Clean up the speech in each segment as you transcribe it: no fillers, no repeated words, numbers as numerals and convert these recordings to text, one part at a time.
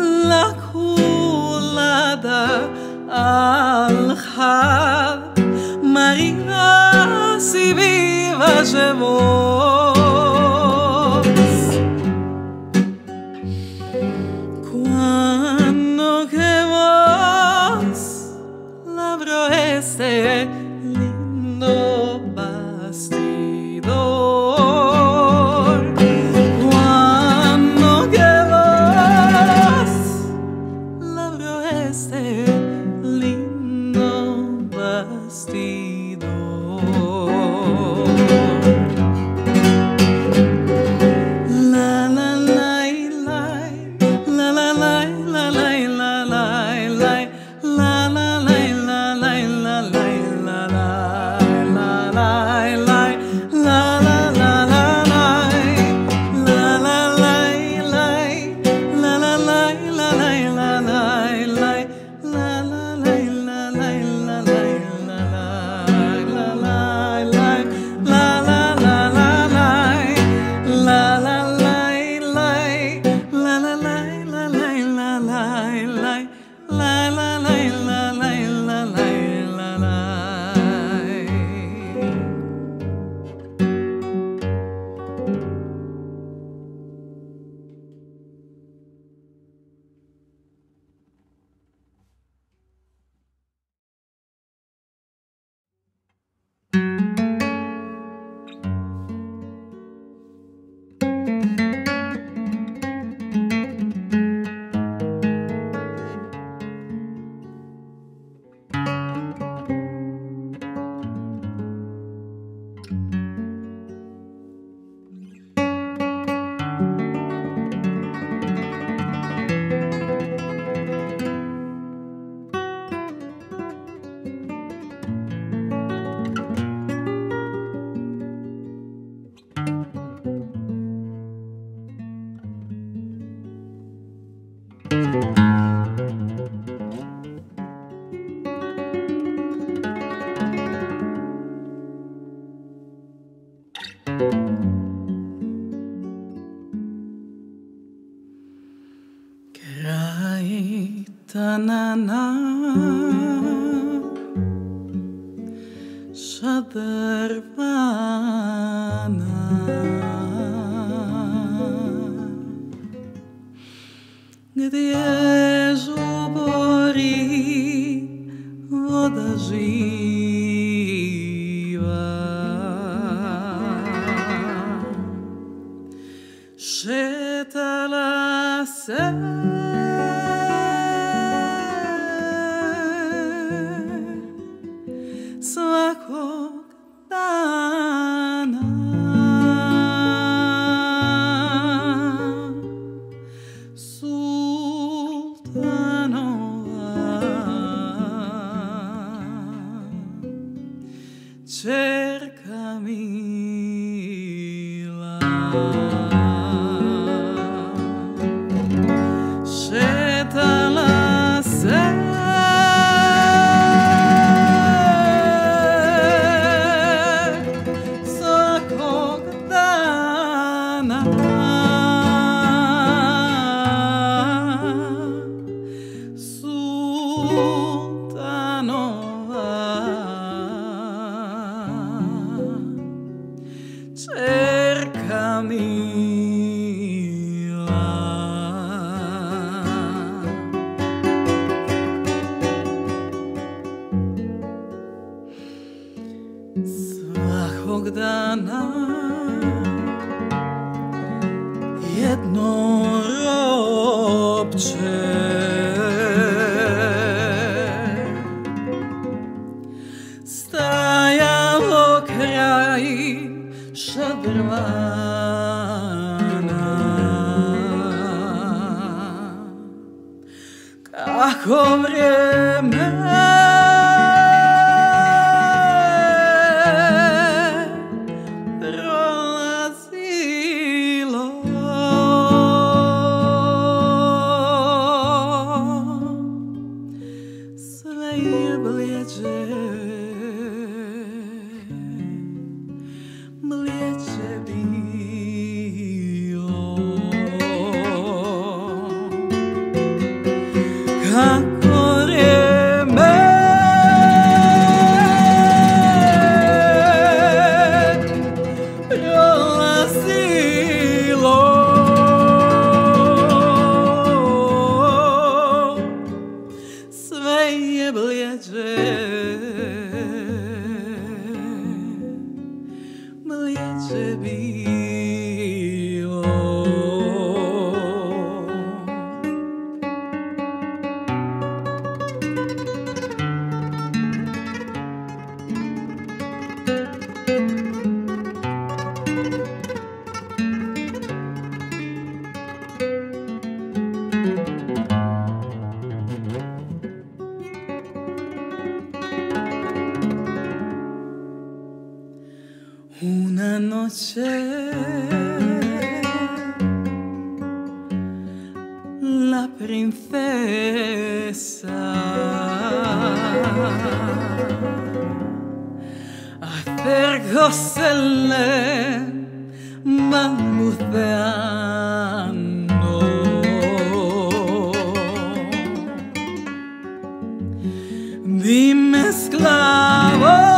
لخولدا الخاب ماريا سيبي وجموس cuando que vos labro ese lindo vestido. Este lindo vestido. La la la la la la la la la la la la la la. Tanana Shadarvana Gdje žubori voda živa šetala se cerca mía, se te la sé, socogdana, sultano. Cerca mía, svakog dana jedno ropče stajalo kraj Šadrvana Kako vrijeme prolazilo Sve je bljeđe Blječe bilo Una noche la princesa acercósele balbuceando dime esclavo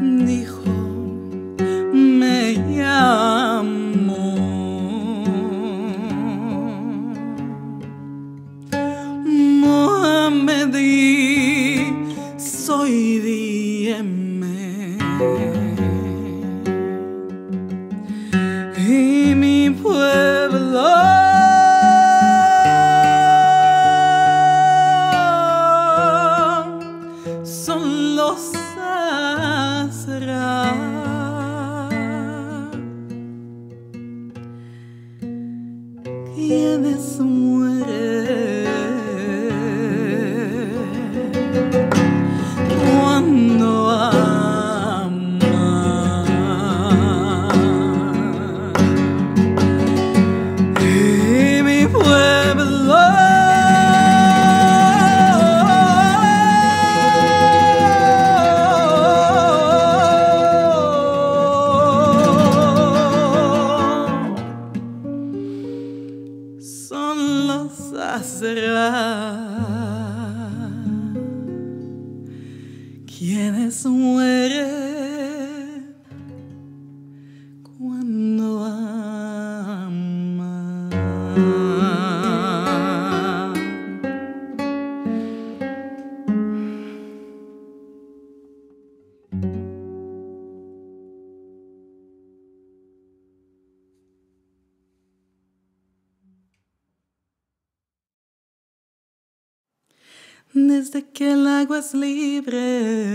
dijo, me llamo Mohamedí, soy Dieme y mi pueblo. Quienes mueren cuando aman, y mi pueblo son los quienes mueren cuando aman. Desde que el agua es libre,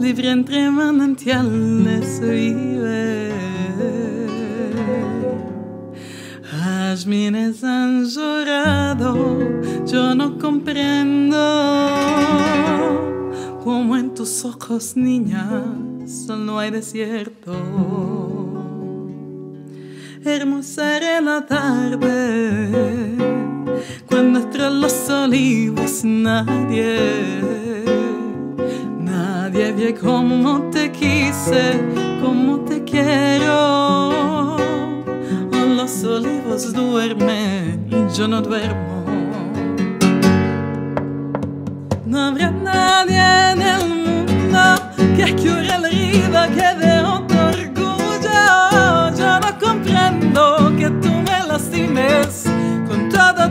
libre entre manantiales vive. Jazmines han llorado, yo no comprendo cómo en tus ojos, niña, solo hay desierto. Hermosa era la tarde cuando entre los olivos nadie ve cómo te quise, cómo te quiero. Los olivos duermen y yo no duermo. No habrá nadie en el mundo que es que ora el río quede otro orgullo. Yo no comprendo que tú me lastimes con todo,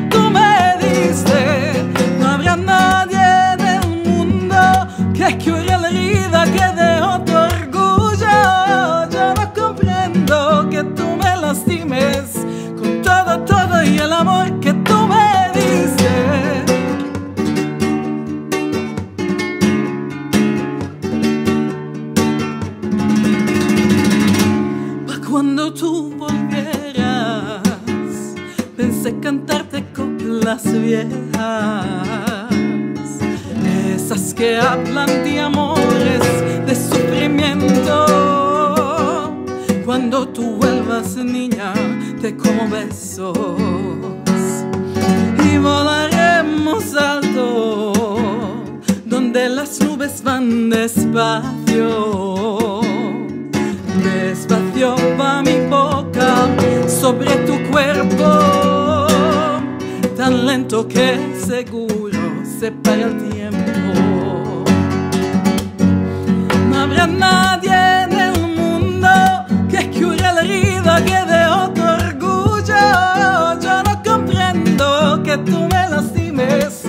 tú me diste. No habrá nadie del mundo que es que ora el río quede otro orgullo. Yo no comprendo que tú me lastimes con todo, todo y el amor que tú me diste. Cuando tú volvieras, pensé cantarte coplas viejas, esas que hablan de amores, de sufrimiento. Cuando tú vuelvas, niña, te como besos y volaremos alto, donde las nubes van despacio. Despacio va mi boca sobre tu cuerpo, tan lento que seguro se para el tiempo. No habrá nadie en el mundo que cure la herida que de otro orgullo. Yo no comprendo que tú me lastimes